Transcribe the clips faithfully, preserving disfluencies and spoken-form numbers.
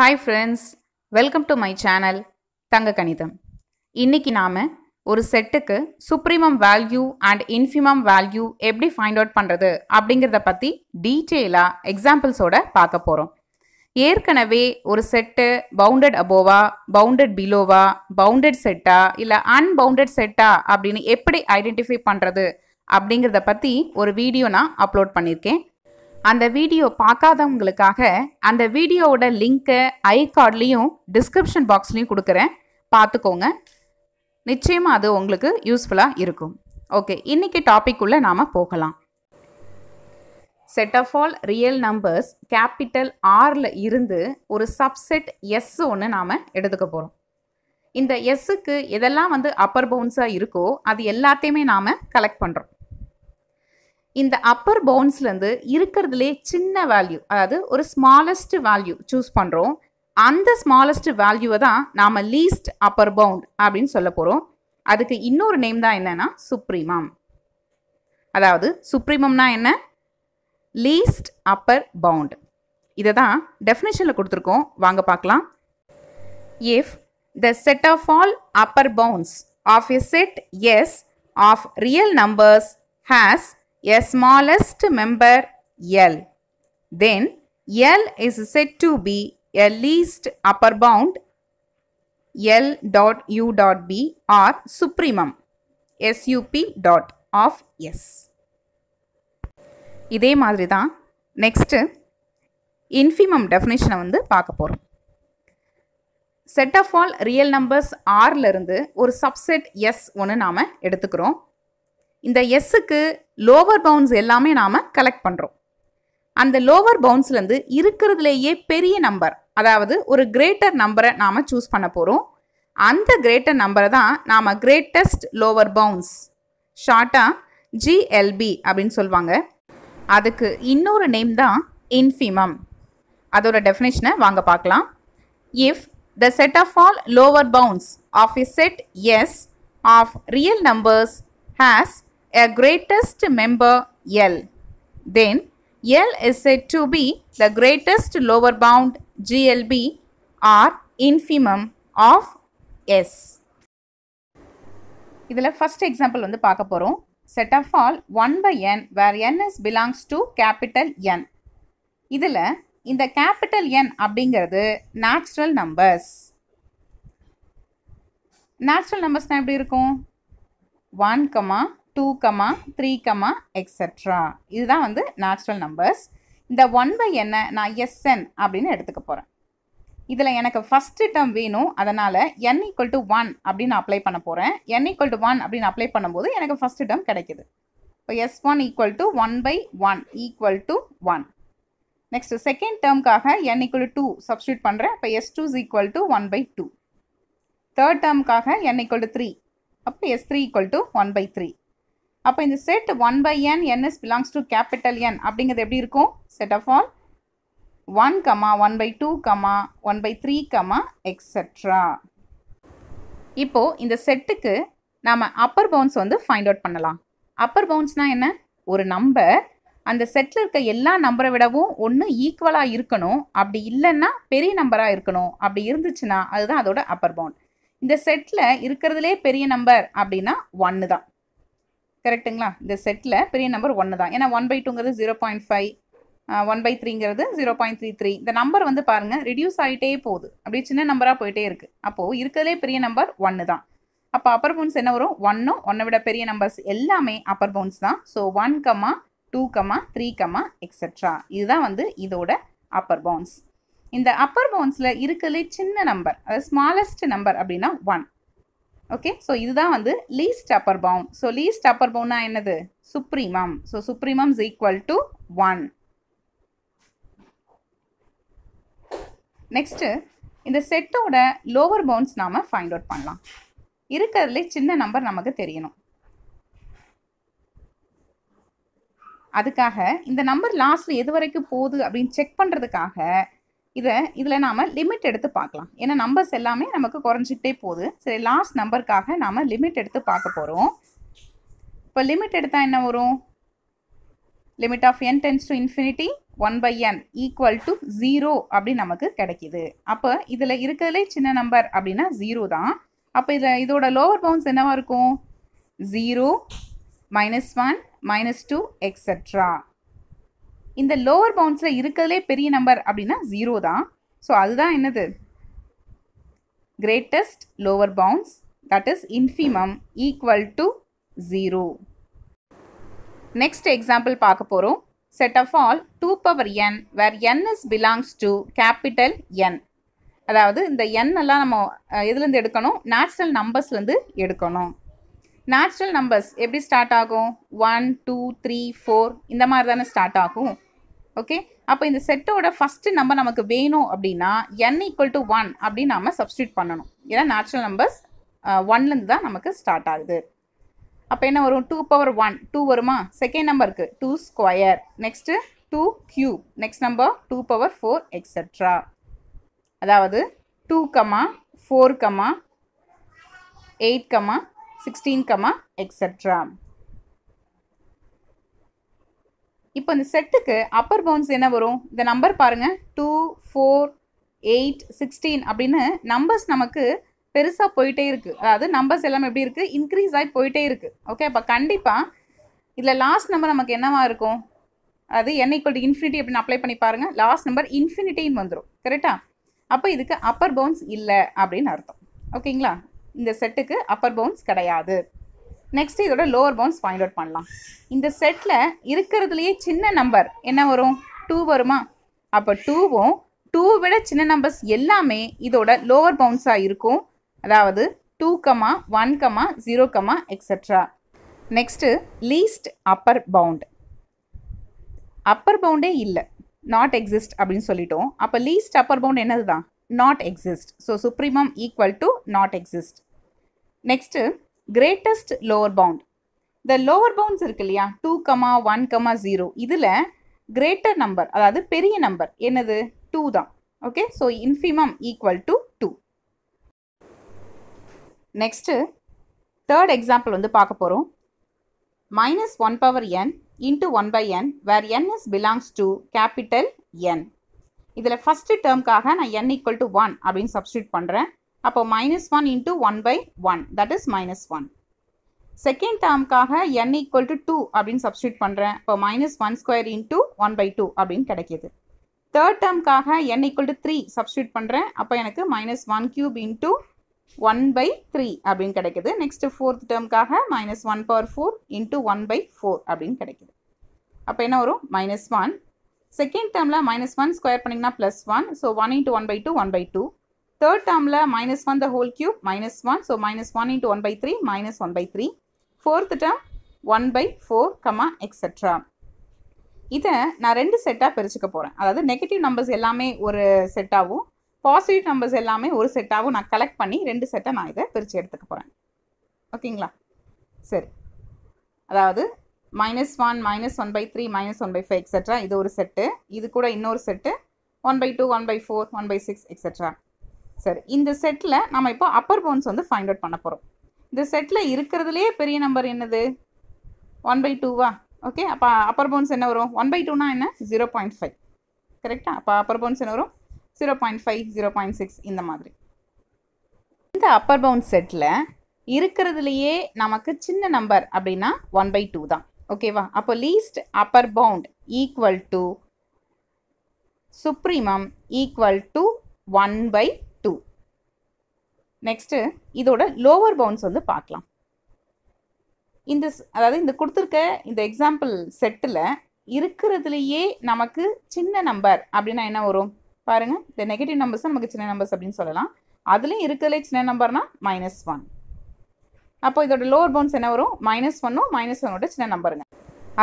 Hi friends, welcome to my channel Thanga Kanitham. இன்னைக்கு நாம ஒரு செட்டுக்கு supremum value and infimum value எப்படி find out பண்றது அப்படிங்கறத பத்தி டீடைலா எக்ஸாம்பிள்ஸ் ஓட பார்க்க போறோம். ஏற்கனவே ஒரு set bounded above, bounded below, bounded set இல்ல unbounded set அப்படினு எப்படி ஐடென்டிஃபை பண்றது அப்படிங்கறத பத்தி ஒரு வீடியோ நான் அப்லோட் பண்ணிருக்கேன். அந்த வீடியோ பார்க்காதவங்களுக்காக அந்த வீடியோவோட லிங்க் ஐ கார்ட்லயும் டிஸ்கிரிப்ஷன் பாக்ஸ்லயும் கொடுக்கிறேன், பார்த்துக்கோங்க. நிச்சயமா அது உங்களுக்கு யூஸ்ஃபுல்லா இருக்கும். ஓகே, இன்னைக்கு டாபிக் உள்ள நாம போகலாம். Set of all real numbers capital ஆர்ல இருந்து ஒரு சப்செட் எஸ் ஒன்னு நாம எடுத்துக்க போறோம். இந்த எஸ்ஸுக்கு எதெல்லாம் வந்து அப்பர் பவுன்ஸா இருக்கோ அது எல்லாத்தையுமே நாம கலெக்ட் பண்றோம். இந்த அப்பர் பவுன்ஸ்லேருந்து இருக்கிறதுலே சின்ன வேல்யூ, அதாவது ஒரு ஸ்மாலஸ்ட் வேல்யூ சூஸ் பண்ணுறோம். அந்த ஸ்மாலஸ்ட் வேல்யூவை தான் நாம் லீஸ்ட் அப்பர் பவுண்ட் அப்படின்னு சொல்ல போகிறோம். அதுக்கு இன்னொரு நேம் தான் என்னன்னா சுப்ரீமம். அதாவது சுப்ரீமம்னா என்ன? Least upper bound. இதை தான் டெஃபினேஷனில் கொடுத்துருக்கோம், வாங்க பார்க்கலாம். If the set of all upper bounds of a set S of real numbers has a smallest member L, then L is said to be a least upper bound L dot U dot B or supremum S U P dot of S. இதே மாதிரி தான் next infimum definition வந்து பார்க்க போறோம். Set of all real numbers R ல இருந்து ஒரு subset S ஒன்னு நாம எடுத்துக்கிறோம். இந்த எஸ்ஸுக்கு லோவர் பவுண்ட்ஸ் எல்லாமே நாம் கலெக்ட் பண்ணுறோம். அந்த லோவர் பவுண்ட்ஸ்லேருந்து இருக்கிறதுலேயே பெரிய நம்பர், அதாவது ஒரு கிரேட்டர் நம்பரை நாம் சூஸ் பண்ண போகிறோம். அந்த கிரேட்டர் நம்பரை தான் நாம் கிரேட்டஸ்ட் லோவர் பவுண்ட்ஸ், ஷார்ட்டாக G L B அப்படின்னு சொல்லுவாங்க. அதுக்கு இன்னொரு நேம் தான் இன்ஃபிமம். அதோட டெஃபினேஷனை வாங்க பார்க்கலாம். If the set of all lower bounds of a set S of real numbers has a greatest member L, then L is said to be the greatest lower bound G L B or infimum of S. இதில் first example வந்து பார்க்கப் போரும். Set of all one by N where N is belongs to capital N. இதில் இந்த capital N அப்படிங்கரது natural numbers. Natural numbers நான் எப்படி இருக்கும்? one, two, three, et cetera. இதுதான் வந்து நேச்சுரல் நம்பர்ஸ். இந்த ஒன் பை என்ன நான் எஸ்என் அப்படின்னு எடுத்துக்க போகிறேன். இதில் எனக்கு ஃபஸ்ட்டு டேர்ம் வேணும், அதனால் என் ஈக்குவல் டு ஒன் அப்படின்னு அப்ளை பண்ண போகிறேன். என் ஈக்குவல் டு ஒன் அப்படின்னு அப்ளை பண்ணும்போது எனக்கு ஃபஸ்ட்டு டேர்ம் கிடைக்கிது. இப்போ S one equal to one by one equal to one. Next second டேர்முக்காக என் ஈக்குவல் டூ சப்ஸ்டியூட் பண்ணுறேன். இப்போ S two is equal to one by two. Third டேர்முக்காக n equal to three, அப்போ S three equal to one by three. அப்போ இந்த set one by என் என்எஸ் belongs to capital N அப்படிங்கிறது எப்படி இருக்கும்? Set of all one comma one by two comma one by three comma et cetera. இப்போது இந்த செட்டுக்கு நாம் அப்பர் பவுன்ஸ் வந்து ஃபைண்ட் அவுட் பண்ணலாம். அப்பர் பவுன்ஸ்னால் என்ன? ஒரு நம்பர் அந்த செட்டில் இருக்க எல்லா நம்பரை விடவும் ஒன்று ஈக்குவலாக இருக்கணும், அப்படி இல்லைன்னா பெரிய நம்பராக இருக்கணும். அப்படி இருந்துச்சுன்னா அதுதான் அதோட அப்பர் பவுண்ட். இந்த செட்டில் இருக்கிறதுலே பெரிய நம்பர் அப்படின்னா ஒன்று தான், கரெக்டுங்களா? இந்த செட்டில் பெரிய நம்பர் ஒன்று தான். ஏன்னா ஒன் பை டூங்கிறது zero point five, one by த்ரீங்கிறது ஜீரோ பாயிண்ட் த்ரீ த்ரீ. இந்த நம்பர் வந்து பாருங்கள் ரிடியூஸ் ஆகிட்டே போகுது, அப்படியே சின்ன நம்பராக போயிட்டே இருக்குது. அப்போது இருக்கிறதுலே பெரிய நம்பர் ஒன்று தான். அப்போ அப்பர் பவுன்ஸ் என்ன வரும்? ஒன்றும் ஒன்றை விட பெரிய நம்பர்ஸ் எல்லாமே அப்பர் பவுன்ஸ் தான். So one comma two comma three comma et cetera. இதுதான் வந்து இதோட அப்பர் பவுன்ஸ். இந்த அப்பர் பவுன்ஸில் இருக்கிறதுலே சின்ன நம்பர், அதாவது ஸ்மாலஸ்ட் நம்பர் அப்படின்னா ஒன். ஓகே, ஸோ இதுதான் வந்து least upper bound. So least upper பவுண்ட்னா என்னது? Supremum. So supremum is equal to one. Next இந்த செட்டோட லோவர் பவுண்ட்ஸ் நாம் ஃபைண்ட் அவுட் பண்ணலாம். இருக்கிறதுலே சின்ன நம்பர் நமக்கு தெரியணும். அதுக்காக இந்த நம்பர் லாஸ்ட்டில் எது வரைக்கும் போகுது அப்படின்னு செக் பண்ணுறதுக்காக இதை இதில் நாம் லிமிட் எடுத்து பார்க்கலாம். ஏன்னா நம்பர்ஸ் எல்லாமே நமக்கு குறைஞ்சிக்கிட்டே போகுது. சரி, லாஸ்ட் நம்பருக்காக நாம் லிமிட் எடுத்து பார்க்க போகிறோம். இப்போ லிமிட் எடுத்தால் என்ன வரும்? Limit of n tends to infinity one by n equal to zero அப்படி நமக்கு கிடைக்குது. அப்போ இதில் இருக்கிறதுலே சின்ன நம்பர் அப்படின்னா ஜீரோ தான். அப்போ இதில் இதோட லோவர் பவுண்ட்ஸ் என்னவா இருக்கும்? Zero, minus one, minus two, et cetera. இந்த லோவர் பவுண்ட்ஸில் இருக்கிறதுலே பெரிய நம்பர் அப்படின்னா ஜீரோ தான். ஸோ அதுதான் என்னது? Greatest lower bounds, that is infimum, equal to zero. Next example பார்க்க போகிறோம். Set of all two power n where n is belongs to capital N. அதாவது இந்த n எல்லாம் நம்ம எதுலேருந்து எடுக்கணும்? நேச்சுரல் நம்பர்ஸ்லேருந்து எடுக்கணும். நேச்சுரல் நம்பர்ஸ் எப்படி ஸ்டார்ட் ஆகும்? ஒன், டூ, த்ரீ, ஃபோர், இந்த மாதிரி தானே ஸ்டார்ட் ஆகும். ஓகே, அப்போ இந்த செட்டோட ஃபஸ்ட்டு நம்பர் நமக்கு வேணும் அப்படின்னா n ஈக்குவல் டு ஒன் அப்படின்னு நம்ம சப்ஸ்டியூட் பண்ணணும். ஏன்னா நேச்சுரல் நம்பர்ஸ் ஒன்லேருந்து தான் நமக்கு ஸ்டார்ட் ஆகுது. அப்போ என்ன வரும்? டூ பவர் ஒன், டூ வருமா? செகண்ட் நம்பருக்கு two square, next two cube, next number two power four, et cetera. அதாவது two comma four comma eight comma sixteen comma et cetera. இப்போ இந்த செட்டுக்கு அப்பர் பவுண்ட்ஸ் என்ன வரும்? இந்த நம்பர் பாருங்கள், டூ ஃபோர் எயிட் சிக்ஸ்டீன் அப்படின்னு நம்பர்ஸ் நமக்கு பெருசாக போயிட்டே இருக்குது. அதாவது நம்பர்ஸ் எல்லாம் எப்படி இருக்குது? இன்க்ரீஸ் ஆகி போயிட்டே இருக்குது. ஓகே, அப்போ கண்டிப்பாக இதில் லாஸ்ட் நம்பர் நமக்கு என்னவா இருக்கும்? அது n ஈக்குவல் டு இன்ஃபினிட்டி அப்படின்னு அப்ளை பண்ணி பாருங்கள், லாஸ்ட் நம்பர் இன்ஃபினிட்டின்னு வந்துடும். கரெக்டாக? அப்போ இதுக்கு அப்பர் பவுண்ட்ஸ் இல்லை அப்படின்னு அர்த்தம். ஓகேங்களா? இந்த செட்டுக்கு அப்பர் பவுண்ட்ஸ் கிடையாது. நெக்ஸ்ட் இதோட லோவர் பவுண்ட்ஸ் ஃபைண்ட் அவுட் பண்ணலாம். இந்த செட்டில் இருக்கிறதுலையே சின்ன நம்பர் என்ன வரும்? டூ வருமா? அப்போ டூவும் டூ விட சின்ன நம்பர்ஸ் எல்லாமே இதோட லோவர் பவுண்ட்ஸாக இருக்கும். அதாவது two comma one comma zero comma et cetera. Next least upper bound. Upper பவுண்டே இல்லை, நாட் எக்ஸிஸ்ட் அப்படின்னு சொல்லிட்டோம். அப்போ லீஸ்ட் அப்பர் பவுண்ட் என்னது தான்? Not exist. So supremum equal to not exist. Next greatest lower bound. இந்த லோவர் பவுண்ட்ஸ் இருக்கு இல்லையா, two comma one comma zero, இதில் கிரேட்டர் நம்பர் அதாவது பெரிய நம்பர் என்னது? டூ தான். Okay, so infimum equal to two. Next third example வந்து பார்க்க போகிறோம். Minus one power n into one by n where n is belongs to capital N. இதில் first டேர்முக்காக நான் என் ஈக்குவல் டு ஒன் அப்படின்னு substitute பண்ணுறேன். அப்போ minus one into one by one, that is minus one. Second டேர்முக்காக n equal to two அப்படின்னு substitute பண்ணுறேன். அப்போ minus one square into one by two அப்படின்னு கிடைக்கிது. தேர்ட் டேர்முக்காக n equal to three substitute பண்ணுறேன். அப்போ எனக்கு minus one cube into one by three அப்படின்னு கிடைக்குது. நெக்ஸ்ட்டு ஃபோர்த் டேர்முக்காக minus one power four into one by four அப்படின்னு கிடைக்குது. அப்போ என்ன வரும்? Minus one. செகண்ட் டேர்மில் மைனஸ் ஒன் ஸ்கொயர் பண்ணிங்கன்னா plus one, so one into one by two, one by two. Third டேர்மில் minus one the whole cube minus one, so minus one into one by three, minus one by three. Fourth term one by four comma etcetera. இதை நான் ரெண்டு செட்டாக பிரிச்சுக்க போகிறேன். அதாவது negative numbers எல்லாமே ஒரு செட்டாகவும் positive numbers எல்லாமே ஒரு செட்டாகவும் நான் கலெக்ட் பண்ணி ரெண்டு செட்டை நான் இதை பிரித்து எடுத்துக்க போகிறேன். ஓகேங்களா? சரி, அதாவது minus one minus one by three minus one by five etcetera, இது ஒரு செட்டு. இது கூட இன்னொரு set one by two one by four one by six etcetera. சரி, இந்த செட்டில் நம்ம இப்போ அப்பர் பவுண்ட்ஸ் வந்து ஃபைண்ட் அவுட் பண்ண போகிறோம். இந்த செட்டில் இருக்கிறதுலையே பெரிய நம்பர் என்னது? ஒன் பை டூவா? ஓகே, அப்போ அப்பர் பவுண்ட்ஸ் என்ன வரும்? ஒன் பை டூனா என்ன? Zero point five. கரெக்டாக? அப்போ அப்பர் பவுண்ட்ஸ் என்ன வரும்? Zero point five zero point six இந்த மாதிரி. இந்த அப்பர் பவுண்ட் செட்டில் இருக்கிறதுலையே நமக்கு சின்ன நம்பர் அப்படின்னா ஒன் பை டூ தான். ஓகேவா? அப்போ least upper bound equal to supremum equal to one by two. Next இதோட லோவர் பவுண்ட்ஸ் வந்து பார்க்கலாம். இந்த அதாவது இந்த கொடுத்துருக்க இந்த எக்ஸாம்பிள் செட்டில் இருக்கிறதுலையே நமக்கு சின்ன நம்பர் அப்படின்னா என்ன வரும்? பாருங்கள், இந்த நெகட்டிவ் நம்பர்ஸ் நமக்கு சின்ன நம்பர்ஸ் அப்படின்னு சொல்லலாம். அதுலேயும் இருக்கிறதுலே சின்ன நம்பர்னா மைனஸ் ஒன். அப்போ இதோட லோவர் பவுண்ட்ஸ் என்ன வரும்? மைனஸ் ஒன்னும் மைனஸ் ஒன்னோட சின்ன நம்பருங்க.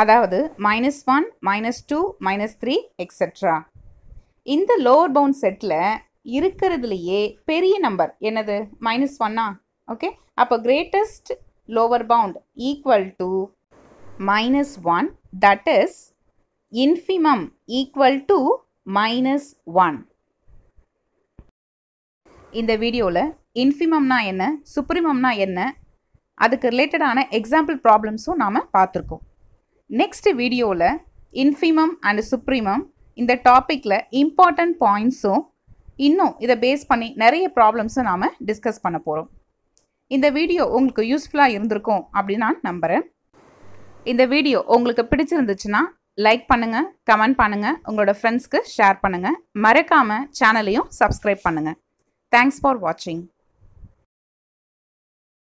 அதாவது minus one minus two minus three etcetera. இந்த லோவர் பவுண்ட் செட்டில் இருக்கிறதுலையே பெரிய நம்பர் என்னது? மைனஸ் ஒன்னா? ஓகே, அப்போ greatest lower bound equal to minus one, that is infimum equal to minus one. இந்த வீடியோவில் இன்ஃபிமம்னா என்ன, சுப்ரீமம்னா என்ன, அதுக்கு ரிலேட்டடான எக்ஸாம்பிள் ப்ராப்ளம்ஸும் நாம் பார்த்துருக்கோம். நெக்ஸ்ட் வீடியோவில் இன்ஃபிமம் அண்ட் சுப்ரீமம் இந்த டாபிக்ல இம்பார்ட்டன்ட் பாயிண்ட்ஸும் இன்னும் இதை பேஸ் பண்ணி நிறைய ப்ராப்ளம்ஸும் நாம் டிஸ்கஸ் பண்ண போகிறோம். இந்த வீடியோ உங்களுக்கு யூஸ்ஃபுல்லாக இருந்திருக்கும் அப்படின்னு நான் நம்புகிறேன். இந்த வீடியோ உங்களுக்கு பிடிச்சிருந்துச்சுன்னா லைக் பண்ணுங்கள், கமெண்ட் பண்ணுங்கள், உங்களோட ஃப்ரெண்ட்ஸ்க்கு ஷேர் பண்ணுங்கள். மறக்காமல் சேனலையும் சப்ஸ்கிரைப் பண்ணுங்கள். தேங்க்ஸ் ஃபார் வாட்சிங்.